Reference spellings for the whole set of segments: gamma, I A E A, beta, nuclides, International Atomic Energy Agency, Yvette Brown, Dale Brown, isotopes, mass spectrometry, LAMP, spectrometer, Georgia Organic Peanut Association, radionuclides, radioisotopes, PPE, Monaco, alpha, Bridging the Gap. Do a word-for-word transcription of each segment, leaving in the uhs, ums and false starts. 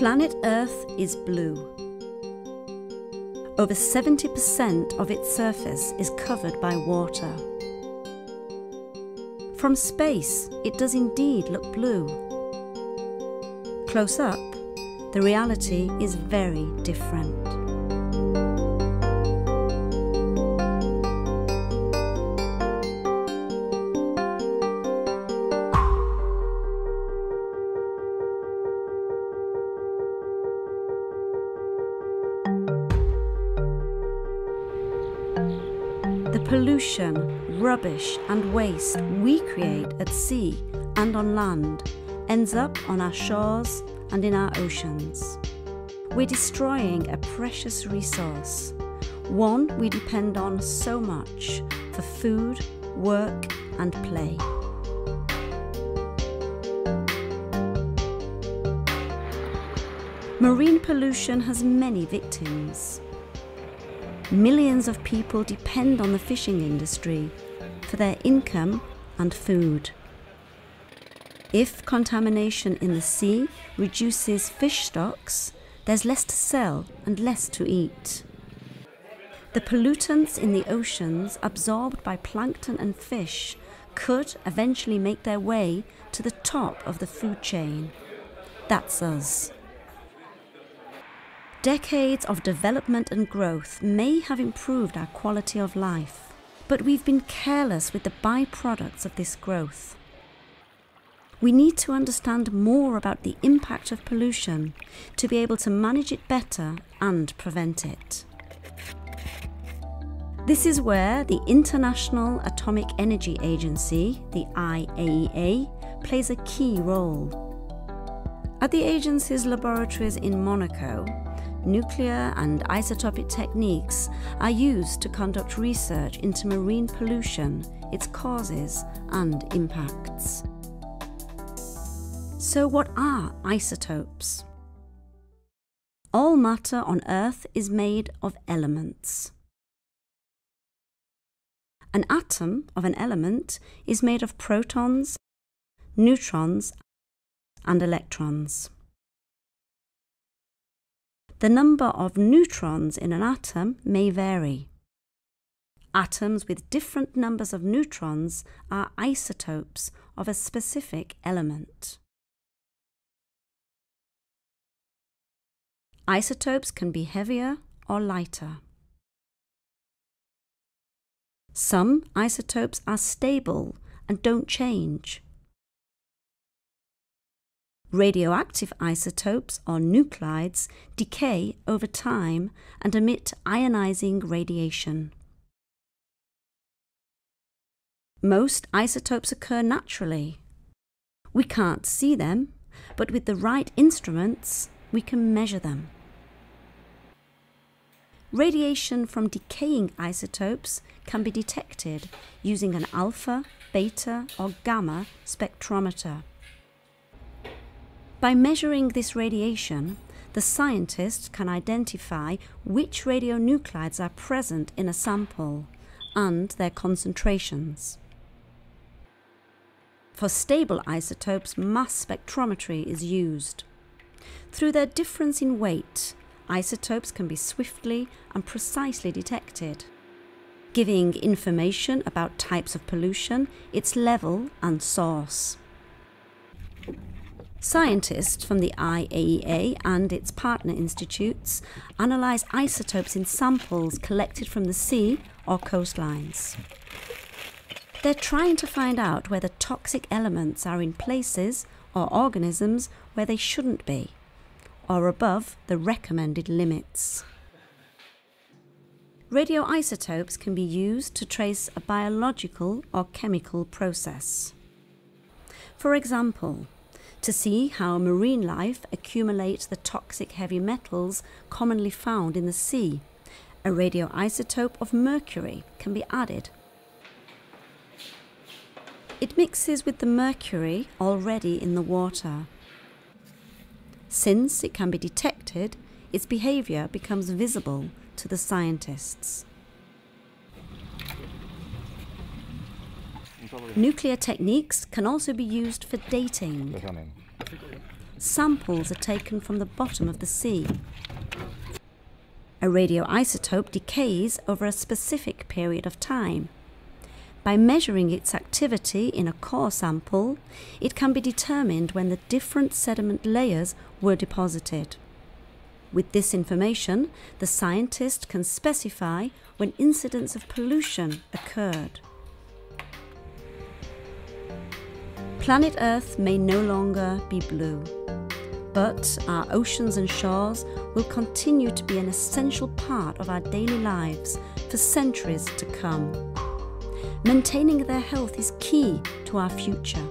Planet Earth is blue. Over seventy percent of its surface is covered by water. From space, it does indeed look blue. Close up, the reality is very different. The pollution, rubbish and waste we create at sea and on land ends up on our shores and in our oceans. We're destroying a precious resource, one we depend on so much for food, work and play. Marine pollution has many victims. Millions of people depend on the fishing industry for their income and food. If contamination in the sea reduces fish stocks, there's less to sell and less to eat. The pollutants in the oceans absorbed by plankton and fish could eventually make their way to the top of the food chain. That's us. Decades of development and growth may have improved our quality of life, but we've been careless with the byproducts of this growth. We need to understand more about the impact of pollution to be able to manage it better and prevent it. This is where the International Atomic Energy Agency, the I A E A, plays a key role. At the agency's laboratories in Monaco, nuclear and isotopic techniques are used to conduct research into marine pollution, its causes and impacts. So what are isotopes? All matter on Earth is made of elements. An atom of an element is made of protons, neutrons and electrons. The number of neutrons in an atom may vary. Atoms with different numbers of neutrons are isotopes of a specific element. Isotopes can be heavier or lighter. Some isotopes are stable and don't change. Radioactive isotopes, or nuclides, decay over time and emit ionizing radiation. Most isotopes occur naturally. We can't see them, but with the right instruments, we can measure them. Radiation from decaying isotopes can be detected using an alpha, beta, or gamma spectrometer. By measuring this radiation, the scientist can identify which radionuclides are present in a sample and their concentrations. For stable isotopes, mass spectrometry is used. Through their difference in weight, isotopes can be swiftly and precisely detected, giving information about types of pollution, its level and source. Scientists from the I A E A and its partner institutes analyse isotopes in samples collected from the sea or coastlines. They're trying to find out whether toxic elements are in places or organisms where they shouldn't be, or above the recommended limits. Radioisotopes can be used to trace a biological or chemical process. For example, to see how marine life accumulates the toxic heavy metals commonly found in the sea, a radioisotope of mercury can be added. It mixes with the mercury already in the water. Since it can be detected, its behaviour becomes visible to the scientists. Nuclear techniques can also be used for dating. samples are taken from the bottom of the sea. A radioisotope decays over a specific period of time. By measuring its activity in a core sample, it can be determined when the different sediment layers were deposited. With this information, the scientist can specify when incidents of pollution occurred. Planet Earth may no longer be blue, but our oceans and shores will continue to be an essential part of our daily lives for centuries to come. Maintaining their health is key to our future.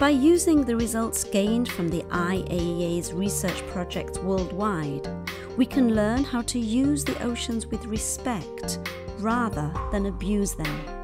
By using the results gained from the I A E A's research projects worldwide, we can learn how to use the oceans with respect rather than abuse them.